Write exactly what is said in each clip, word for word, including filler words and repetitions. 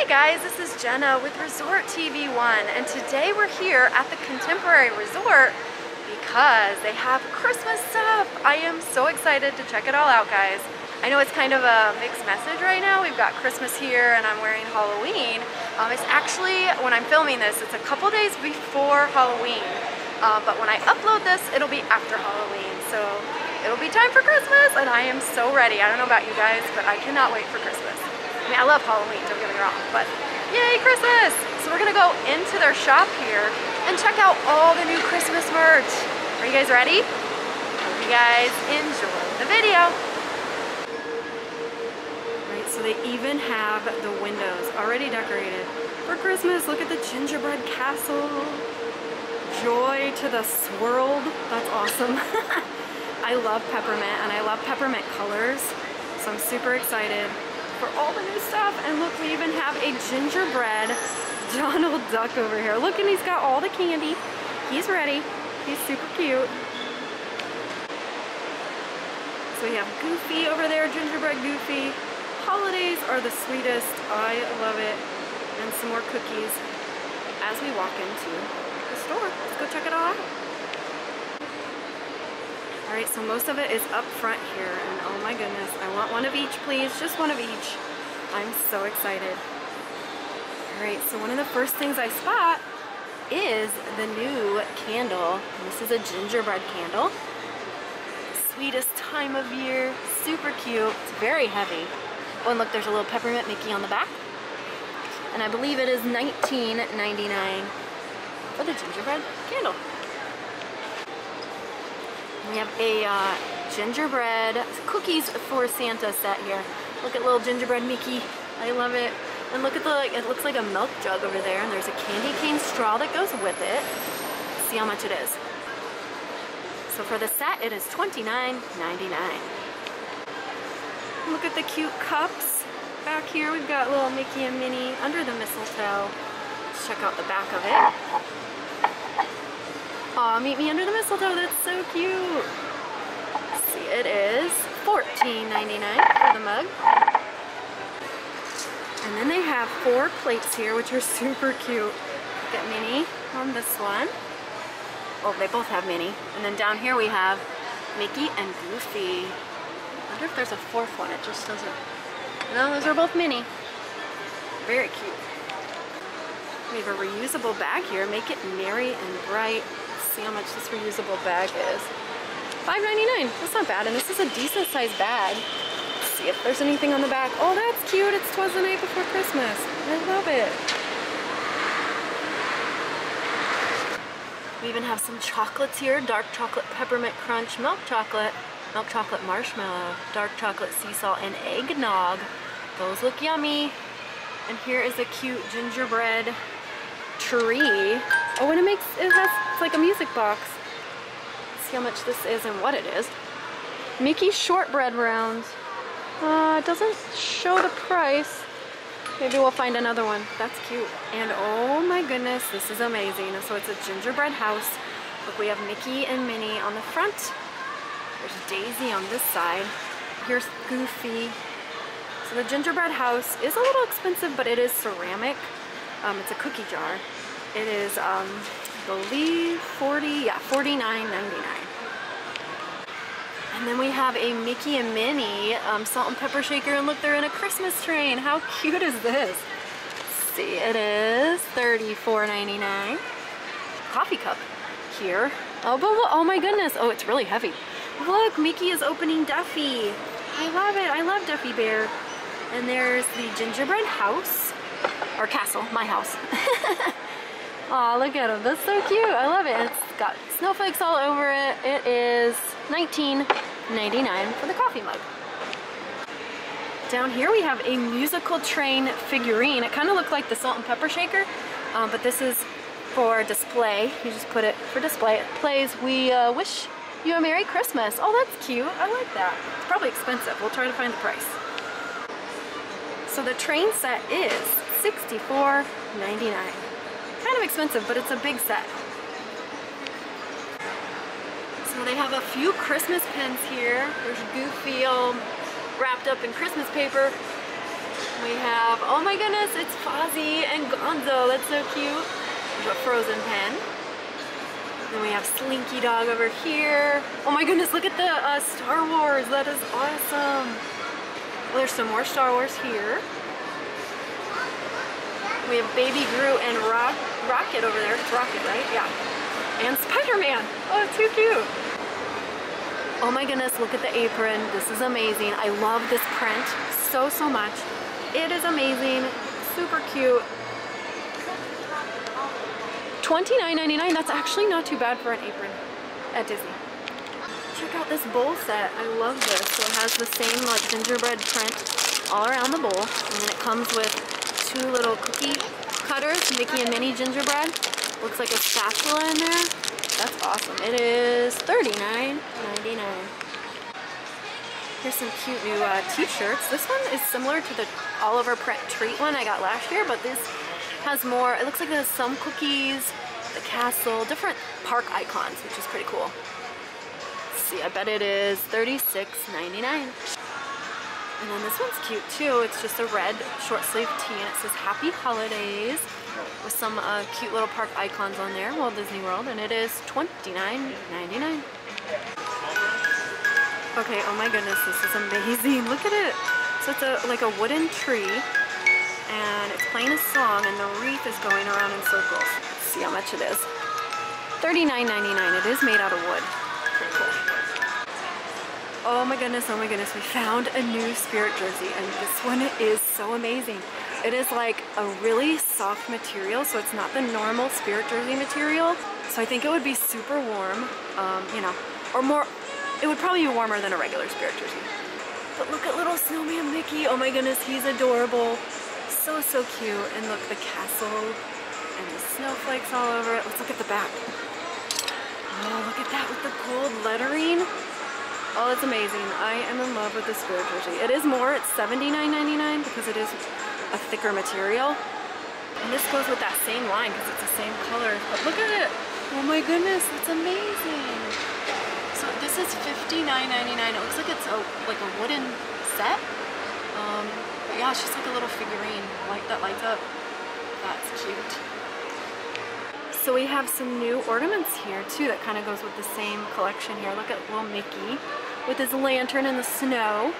Hey guys, this is Jenna with Resort T V one, and today we're here at the Contemporary Resort because they have Christmas stuff. I am so excited to check it all out, guys. I know it's kind of a mixed message right now. We've got Christmas here and I'm wearing Halloween. Um, it's actually, when I'm filming this, it's a couple days before Halloween. Uh, but when I upload this, it'll be after Halloween. So it'll be time for Christmas and I am so ready. I don't know about you guys, but I cannot wait for Christmas. I mean, I love Halloween, don't get me wrong, but yay, Christmas! So we're gonna go into their shop here and check out all the new Christmas merch. Are you guys ready? Hope you guys enjoy the video. So they even have the windows already decorated for Christmas. Look at the gingerbread castle. Joy to the swirled. That's awesome. I love peppermint and I love peppermint colors. So I'm super excited for all the new stuff. And look, we even have a gingerbread Donald Duck over here. Look, and he's got all the candy. He's ready. He's super cute. So we have Goofy over there, gingerbread Goofy. Holidays are the sweetest. I love it. And some more cookies as we walk into the store. Let's go check it all out. All right, so most of it is up front here. And oh my goodness, I want one of each, please. Just one of each. I'm so excited. All right, so one of the first things I spot is the new candle. This is a gingerbread candle. Sweetest time of year. Super cute. It's very heavy. Oh, and look, there's a little peppermint Mickey on the back. And I believe it is nineteen ninety-nine for the gingerbread candle. And we have a uh, gingerbread cookies for Santa set here. Look at little gingerbread Mickey. I love it. And look at the, like, it looks like a milk jug over there. And there's a candy cane straw that goes with it. Let's see how much it is. So for the set, it is twenty-nine ninety-nine. Look at the cute cups. Back here we've got little Mickey and Minnie under the mistletoe. Let's check out the back of it. Aw, meet me under the mistletoe. That's so cute. Let's see, it is fourteen ninety-nine for the mug. And then they have four plates here, which are super cute. Look at Minnie on this one. Oh, they both have Minnie. And then down here we have Mickey and Goofy. I wonder if there's a fourth one, it just doesn't. No, those are both mini. Very cute. We have a reusable bag here. Make it merry and bright. Let's see how much this reusable bag is. five ninety-nine. That's not bad. And this is a decent sized bag. Let's see if there's anything on the back. Oh, that's cute. It's 'Twas the Night Before Christmas. I love it. We even have some chocolates here. Dark chocolate, peppermint crunch, milk chocolate. Milk chocolate marshmallow, dark chocolate sea salt, and eggnog. Those look yummy. And here is a cute gingerbread tree. Oh, and it makes, it has, it's like a music box. Let's see how much this is and what it is. Mickey shortbread rounds. Uh, it doesn't show the price. Maybe we'll find another one. That's cute. And oh my goodness, this is amazing. So it's a gingerbread house. Look, we have Mickey and Minnie on the front. There's Daisy on this side. Here's Goofy. So the gingerbread house is a little expensive, but it is ceramic. Um, it's a cookie jar. It is, um, I believe, forty, yeah, forty-nine ninety-nine. And then we have a Mickey and Minnie um, salt and pepper shaker. And look, they're in a Christmas train. How cute is this? Let's see, it is thirty-four ninety-nine. Coffee cup here. Oh, but look, oh my goodness. Oh, it's really heavy. Look, Mickey is opening Duffy. I love it. I love Duffy Bear. And there's the gingerbread house, or castle, my house. Aw, look at him. That's so cute. I love it. It's got snowflakes all over it. It is nineteen ninety-nine for the coffee mug. Down here we have a musical train figurine. It kind of looked like the salt and pepper shaker, um, but this is for display. You just put it for display. It plays We uh, Wish You a Merry Christmas. Oh, that's cute. I like that. It's probably expensive. We'll try to find the price. So the train set is sixty-four ninety-nine. Kind of expensive, but it's a big set. So they have a few Christmas pins here. There's Goofy all wrapped up in Christmas paper. We have, oh my goodness, it's Fozzie and Gonzo. That's so cute. A frozen pen. Then we have Slinky Dog over here. Oh my goodness, look at the uh, Star Wars. That is awesome. Well, there's some more Star Wars here. We have Baby Groot and Rock, Rocket over there. It's Rocket, right? Yeah. And Spider-Man. Oh, it's too cute. Oh my goodness, look at the apron. This is amazing. I love this print so, so much. It is amazing. Super cute. twenty-nine ninety-nine. That's actually not too bad for an apron at Disney. Check out this bowl set. I love this. So it has the same like gingerbread print all around the bowl. And then it comes with two little cookie cutters, Mickey and Minnie gingerbread. Looks like a spatula in there. That's awesome. It is thirty-nine ninety-nine. Here's some cute new uh, t-shirts. This one is similar to the Oliver Pret treat one I got last year, but this has more. It looks like there's some cookies, the castle, different park icons, which is pretty cool. Let's see, I bet it is thirty-six ninety-nine. And then this one's cute too. It's just a red short sleeve tee and it says Happy Holidays with some uh, cute little park icons on there, Walt Disney World, and it is twenty-nine ninety-nine. Okay, oh my goodness, this is amazing. Look at it. So it's a, like a wooden tree and it's playing a song and the wreath is going around in circles. Let's see how much it is. thirty-nine ninety-nine. It is made out of wood. Pretty cool. Oh my goodness, oh my goodness, we found a new Spirit jersey and this one is so amazing. It is like a really soft material, so it's not the normal Spirit jersey material. So I think it would be super warm, um, you know, or more, it would probably be warmer than a regular Spirit jersey. But look at little snowman Mickey, oh my goodness, he's adorable. So, so cute, and look, the castle and the snowflakes all over it. Let's look at the back. Oh, look at that with the gold lettering. Oh, it's amazing. I am in love with the Spirit jersey. It is more, it's seventy-nine ninety-nine because it is a thicker material. And this goes with that same line because it's the same color. But look at it. Oh my goodness, it's amazing. So this is fifty-nine ninety-nine. It looks like it's a, like a wooden set. Um, but yeah, it's just like a little figurine like that lights up. That's cute. So we have some new ornaments here too that kind of goes with the same collection here. Look at little Mickey with his lantern in the snow.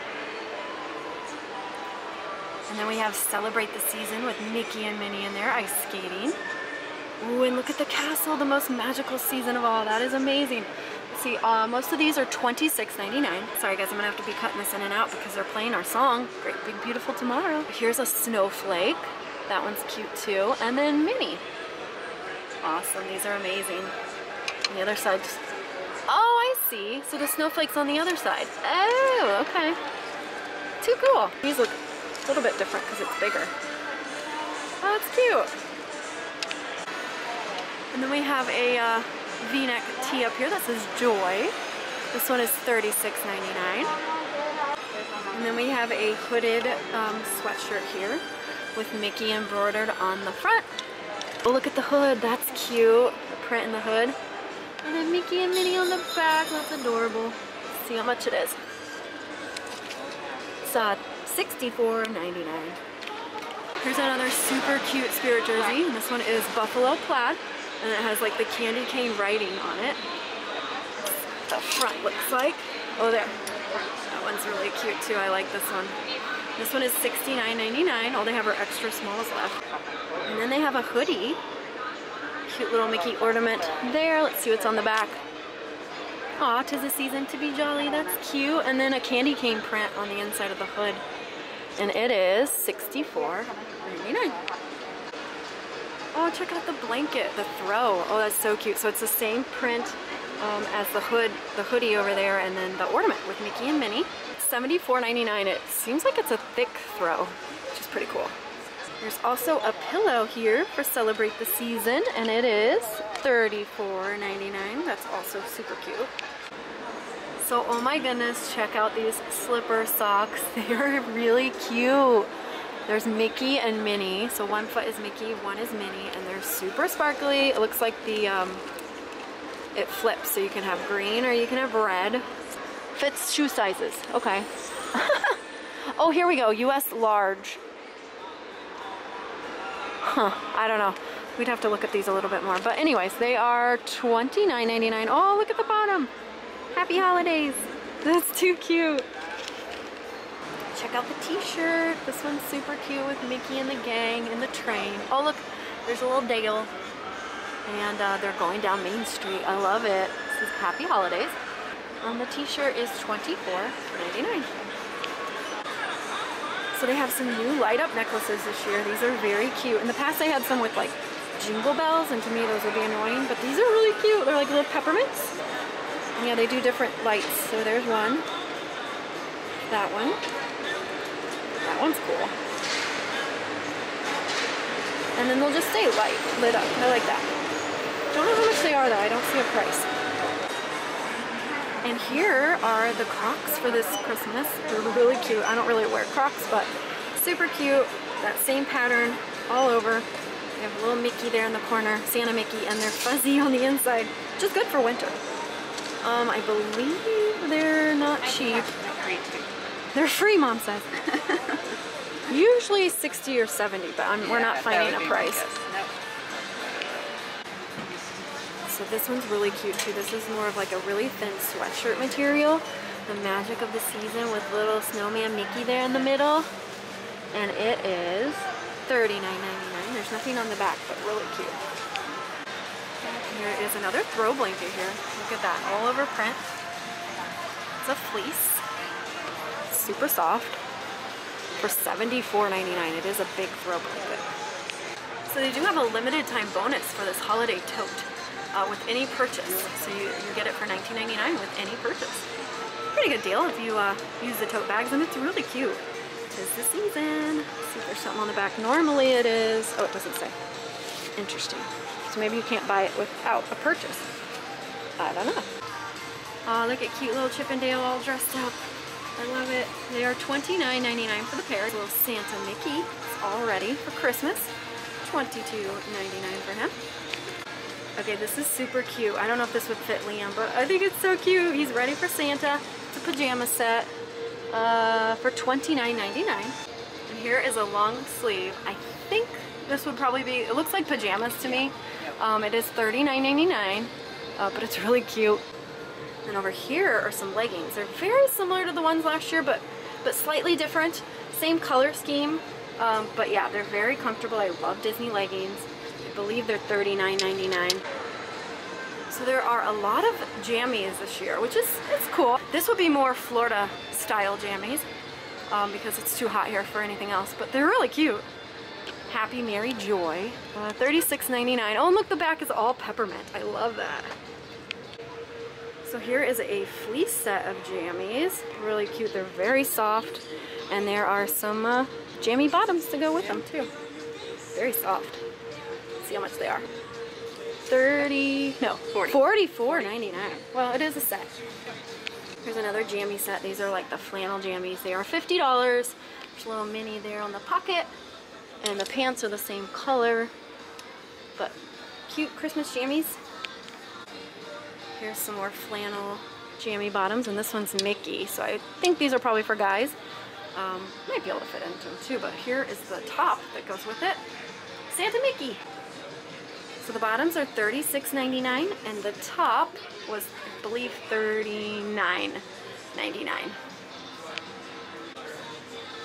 And then we have Celebrate the Season with Mickey and Minnie in there ice skating. Ooh, and look at the castle, the most magical season of all. That is amazing. See, uh, most of these are twenty-six ninety-nine. Sorry guys, I'm gonna have to be cutting this in and out because they're playing our song, Great Big Beautiful Tomorrow. Here's a snowflake. That one's cute too. And then Minnie. Awesome, these are amazing. On the other side, just... oh, I see. So the snowflake's on the other side. Oh, okay. Too cool. These look a little bit different because it's bigger. Oh, it's cute. And then we have a uh, V-neck tee up here that says Joy. This one is thirty-six ninety-nine. And then we have a hooded um, sweatshirt here with Mickey embroidered on the front. Oh, look at the hood, that's cute. The print in the hood. And then Mickey and Minnie on the back, that's adorable. Let's see how much it is. It's uh, sixty-four ninety-nine. Here's another super cute Spirit jersey. And this one is buffalo plaid. And it has like the candy cane writing on it. The front looks like. Oh, there. That one's really cute too, I like this one. This one is sixty-nine ninety-nine. All they have are extra smalls left. And then they have a hoodie. Cute little Mickey ornament there. Let's see what's on the back. Aw, 'tis a season to be jolly. That's cute. And then a candy cane print on the inside of the hood. And it is sixty-four ninety-nine. Oh, check out the blanket, the throw. Oh, that's so cute. So it's the same print um, as the hood, the hoodie over there, and then the ornament with Mickey and Minnie. seventy-four ninety-nine. It seems like it's a thick throw, which is pretty cool. There's also a pillow here for Celebrate the Season, and it is thirty-four ninety-nine. That's also super cute. So, oh my goodness, check out these slipper socks. They are really cute. There's Mickey and Minnie. So one foot is Mickey, one is Minnie, and they're super sparkly. It looks like the, um, it flips, so you can have green or you can have red. Fits shoe sizes, okay. Oh, here we go, U S large. Huh, I don't know. We'd have to look at these a little bit more. But anyways, they are twenty-nine ninety-nine. Oh, look at the bottom. Happy holidays. That's too cute. Check out the t-shirt. This one's super cute with Mickey and the gang and the train. Oh, look, there's a little Dale. And uh, they're going down Main Street. I love it. This is Happy Holidays. Um, the t-shirt is twenty-four ninety-nine. So they have some new light-up necklaces this year. These are very cute. In the past, they had some with like jingle bells, and to me, those would be annoying, but these are really cute. They're like little peppermints. And yeah, they do different lights. So there's one. That one. That one's cool. And then they'll just stay light, lit up. I like that. Don't know how much they are, though. I don't see a price. And here are the Crocs for this Christmas. They're really cute. I don't really wear Crocs, but super cute. That same pattern all over. They have a little Mickey there in the corner, Santa Mickey, and they're fuzzy on the inside, which is good for winter. Um, I believe they're not cheap. They're free, Mom says. Usually sixty or seventy, but I'm, yeah, we're not finding a price. So this one's really cute too. This is more of like a really thin sweatshirt material. The magic of the season with little snowman Mickey there in the middle. And it is thirty-nine ninety-nine. There's nothing on the back, but really cute. And here is another throw blanket here. Look at that, Oliver Pret. It's a fleece, super soft, for seventy-four ninety-nine. It is a big throw blanket. So they do have a limited time bonus for this holiday tote. Uh, with any purchase, so you, you get it for nineteen ninety-nine with any purchase. Pretty good deal if you uh, use the tote bags, and it's really cute. 'Tis the season. Let's see if there's something on the back. Normally it is. Oh, it doesn't say. Interesting. So maybe you can't buy it without a purchase. I don't know. Oh, look at cute little Chip and Dale all dressed up. I love it. They are twenty-nine ninety-nine for the pair. Little Santa Mickey is all ready for Christmas. twenty-two ninety-nine for him. Okay, this is super cute. I don't know if this would fit Liam, but I think it's so cute. He's ready for Santa. It's a pajama set uh, for twenty-nine ninety-nine. And here is a long sleeve. I think this would probably be, it looks like pajamas to me. Um, it is thirty-nine ninety-nine, uh, but it's really cute. And over here are some leggings. They're very similar to the ones last year, but, but slightly different. Same color scheme, um, but yeah, they're very comfortable. I love Disney leggings. I believe they're thirty-nine ninety-nine. So there are a lot of jammies this year, which is it's cool. This would be more Florida style jammies um, because it's too hot here for anything else, but they're really cute. Happy Mary Joy, uh, thirty-six ninety-nine. Oh, and look, the back is all peppermint. I love that. So here is a fleece set of jammies. Really cute. They're very soft, and there are some uh, jammy bottoms to go with them too. Very soft. See how much they are. thirty, no, forty. forty-four ninety-nine. Well, it is a set. Here's another jammy set. These are like the flannel jammies. They are fifty dollars. There's a little mini there on the pocket, and the pants are the same color, but cute Christmas jammies. Here's some more flannel jammy bottoms, and this one's Mickey, so I think these are probably for guys. Um, might be able to fit into them too, but here is the top that goes with it. Santa Mickey. So the bottoms are thirty-six ninety-nine, and the top was, I believe, thirty-nine ninety-nine.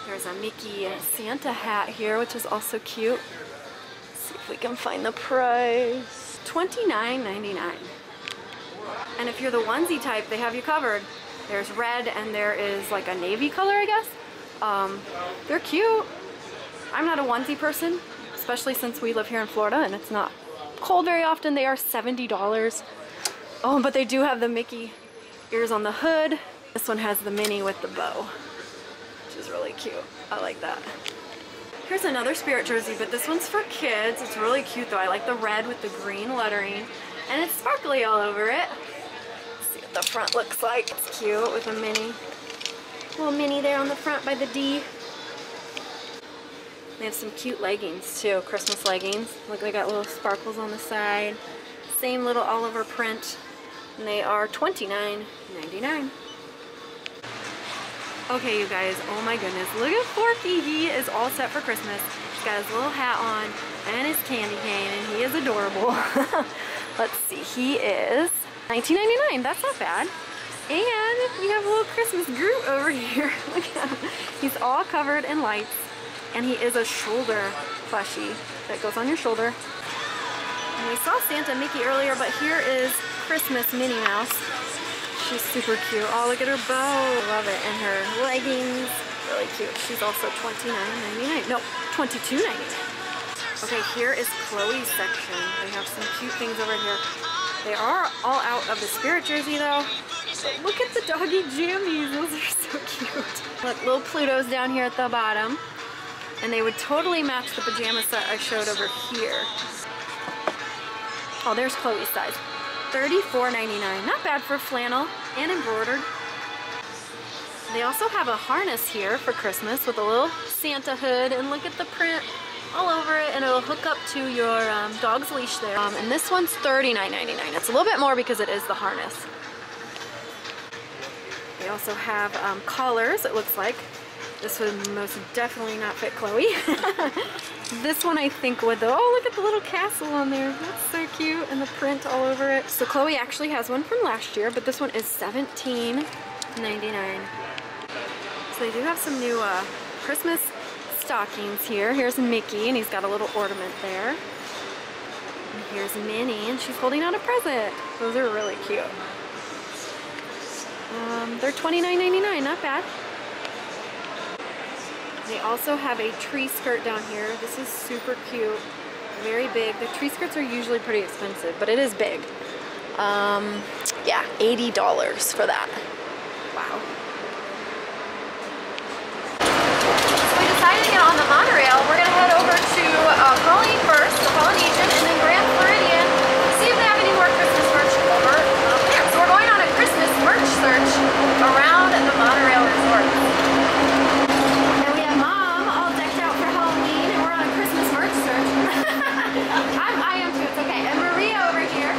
There's a Mickey and Santa hat here, which is also cute. Let's see if we can find the price. twenty-nine ninety-nine. And if you're the onesie type, they have you covered. There's red, and there is like a navy color, I guess. Um, they're cute. I'm not a onesie person, especially since we live here in Florida and it's not cold very often. They are seventy dollars. Oh, but they do have the Mickey ears on the hood. This one has the mini with the bow, which is really cute. I like that. Here's another spirit jersey, but this one's for kids. It's really cute though. I like the red with the green lettering, and it's sparkly all over it. Let's see what the front looks like. It's cute with a mini, little mini there on the front by the D. They have some cute leggings too, Christmas leggings. Look, they got little sparkles on the side. Same little Oliver print, and they are twenty-nine ninety-nine. Okay, you guys, oh my goodness, look at Forky. He is all set for Christmas. got his little hat on and his candy cane, and he is adorable. Let's see, he is nineteen ninety-nine. That's not bad. And you have a little Christmas Groot over here. Look at him. He's all covered in lights, and he is a shoulder plushie that goes on your shoulder. And we saw Santa Mickey earlier, but here is Christmas Minnie Mouse. She's super cute. Oh, look at her bow. I love it. And her leggings. Really cute. She's also twenty-nine ninety-nine. No, twenty-two ninety-nine. Okay, here is Chloe's section. They have some cute things over here. They are all out of the Spirit jersey, though. But look at the doggy jammies. Those are so cute. Look, little Pluto's down here at the bottom. And they would totally match the pajama set I showed over here. Oh, there's Chloe's size. thirty-four ninety-nine. Not bad for flannel and embroidered. They also have a harness here for Christmas with a little Santa hood, and look at the print all over it, and it'll hook up to your um, dog's leash there. Um, and this one's thirty-nine ninety-nine. It's a little bit more because it is the harness. They also have um, collars, it looks like. This would most definitely not fit Chloe. This one I think would though. Oh, look at the little castle on there. That's so cute, and the print all over it. So Chloe actually has one from last year, but this one is seventeen ninety-nine. So they do have some new uh, Christmas stockings here. Here's Mickey, and he's got a little ornament there. And here's Minnie, and she's holding out a present. Those are really cute. Um, they're twenty-nine ninety-nine, not bad. They also have a tree skirt down here. This is super cute, very big. The tree skirts are usually pretty expensive, but it is big. Um, yeah, eighty dollars for that. Wow. So we decided to get on the monorail. We're gonna head over to uh, Pauline first, the Polynesian, and then Grand Floridian, see if they have any more Christmas merch over um, there. So we're going on a Christmas merch search around the monorail resort. I'm, I am too, it's okay. And Maria over here.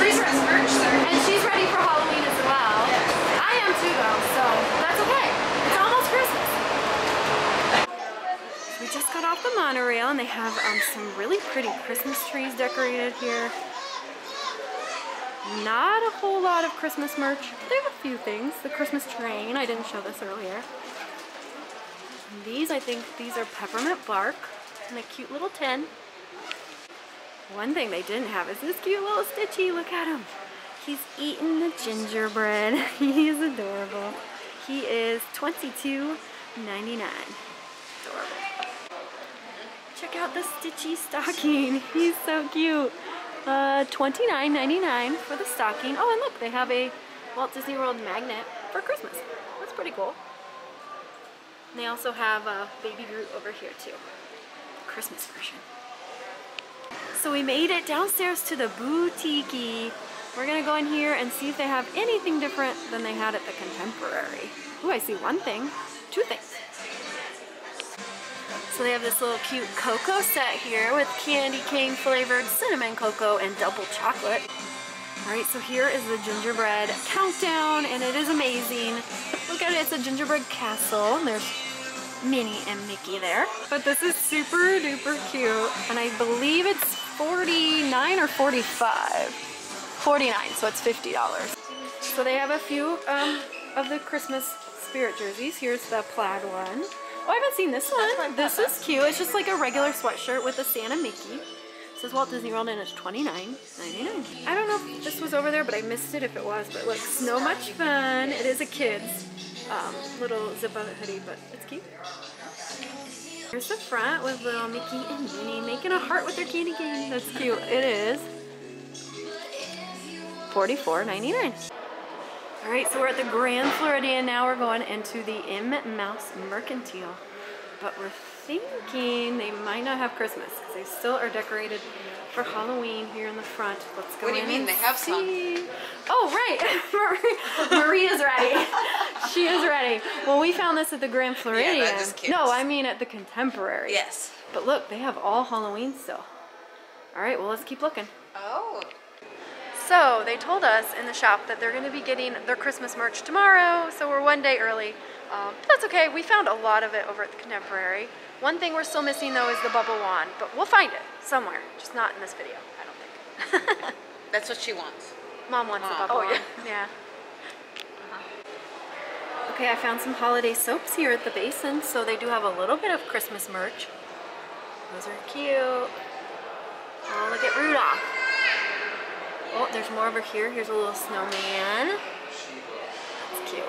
She's ready for merch, sir. And she's ready for Halloween as well. Yes. I am too though, so that's okay. It's almost Christmas. We just got off the monorail, and they have um, some really pretty Christmas trees decorated here. Not a whole lot of Christmas merch. They have a few things. The Christmas train, I didn't show this earlier. And these, I think these are peppermint bark in a cute little tin. One thing they didn't have is this cute little Stitchy. Look at him. He's eating the gingerbread. He is adorable. He is twenty-two ninety-nine. Adorable. Check out the Stitchy stocking. He's so cute. Uh, twenty-nine ninety-nine for the stocking. Oh, and look, they have a Walt Disney World magnet for Christmas. That's pretty cool. And they also have a Baby Groot over here too. Christmas version. So we made it downstairs to the boutique. We're gonna go in here and see if they have anything different than they had at the Contemporary. Ooh, I see one thing, two things. So they have this little cute cocoa set here with candy cane flavored cinnamon cocoa and double chocolate. All right, so here is the gingerbread countdown, and it is amazing. Look at it, it's a gingerbread castle. And there's Minnie and Mickey there. But this is super duper cute, and I believe it's forty-nine or forty-five. forty-nine, so it's fifty dollars. So they have a few um, of the Christmas Spirit jerseys. Here's the plaid one. Oh, I haven't seen this one. This is cute. It's just like a regular sweatshirt with a Santa Mickey. It says Walt Disney World, and it's twenty-nine ninety-nine. I don't know if this was over there, but I missed it if it was, but look, so much fun. It is a kid's um, little zip-up hoodie, but it's cute. Here's the front with little Mickey and Minnie making a heart with their candy cane. That's cute. It is forty-four ninety-nine. All right, so we're at the Grand Floridian now. We're going into the M Mouse Mercantile, but we're thinking they might not have Christmas because they still are decorated for Halloween here in the front. Let's go in. What do you mean they have some? Oh, right. Maria's ready. She is ready. Well, we found this at the Grand Floridian. Yeah, just cute. No, I mean at the Contemporary. Yes. But look, they have all Halloween still. All right, well, let's keep looking. Oh. So they told us in the shop that they're going to be getting their Christmas merch tomorrow, so we're one day early. Um, but that's okay. We found a lot of it over at the Contemporary. One thing we're still missing though is the bubble wand, but we'll find it somewhere, just not in this video, I don't think. That's what she wants. Mom wants Mom. the bubble oh, wand. Yeah. yeah. Uh-huh. Okay, I found some holiday soaps here at the basin, so they do have a little bit of Christmas merch. Those are cute. Oh, look at Rudolph. Oh, there's more over here. Here's a little snowman. That's cute.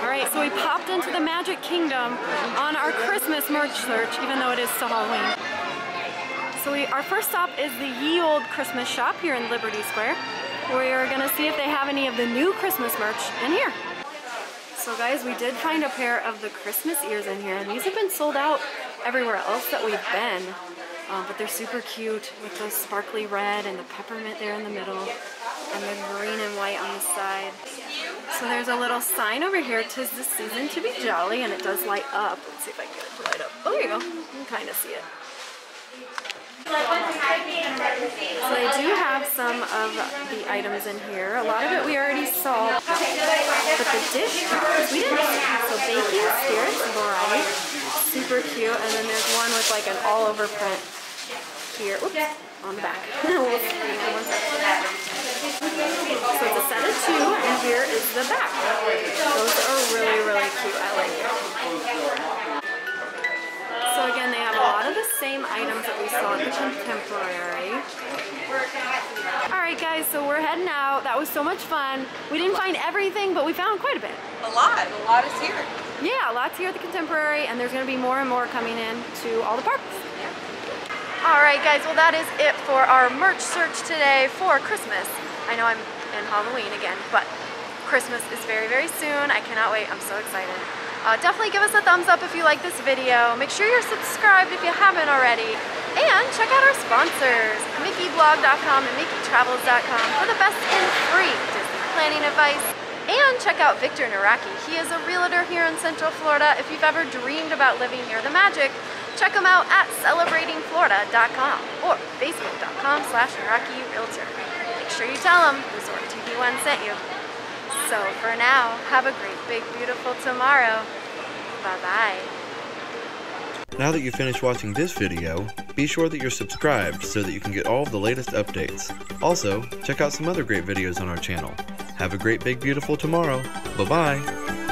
All right, so we popped into the Magic Kingdom on our Christmas merch search, even though it is still Halloween. So we, our first stop is the Ye Olde Christmas Shop here in Liberty Square. We're gonna see if they have any of the new Christmas merch in here. So guys, we did find a pair of the Christmas ears in here, and these have been sold out everywhere else that we've been. Um, but they're super cute with those sparkly red and the peppermint there in the middle, and the green and white on the side. So there's a little sign over here, "'Tis the season to be jolly," and it does light up. Let's see if I can get it to light up. Oh, there you go. You can kind of see it. So I do have some of the items in here. A lot of it we already saw, but the dish covers we didn't see. So bacon, spirits, variety, super cute. And then there's one with like an all-over print here. Oops, on the back. So it's a set of two, and here is the back. Those are really, really cute. I like it. So again, they have a lot of the same items that we saw in the Contemporary. All right, guys, so we're heading out. That was so much fun. We didn't find everything, but we found quite a bit. A lot. A lot is here. Yeah, a lot's here at the Contemporary, and there's going to be more and more coming in to all the parks. Yeah. All right, guys, well, that is it for our merch search today for Christmas. I know I'm in Halloween again, but Christmas is very, very soon. I cannot wait. I'm so excited. Uh, definitely give us a thumbs up if you like this video. Make sure you're subscribed if you haven't already. And check out our sponsors, mickey blog dot com and mickey travels dot com for the best in free Disney planning advice. And check out Victor Nawrocki. He is a realtor here in Central Florida. If you've ever dreamed about living near the magic, check him out at celebrating florida dot com or facebook.com slash nawrocki realtor. Make sure you tell him Resort T V one sent you. So for now, have a great, big, beautiful tomorrow. Bye-bye. Now that you've finished watching this video, be sure that you're subscribed so that you can get all of the latest updates. Also, check out some other great videos on our channel. Have a great, big, beautiful tomorrow. Bye-bye.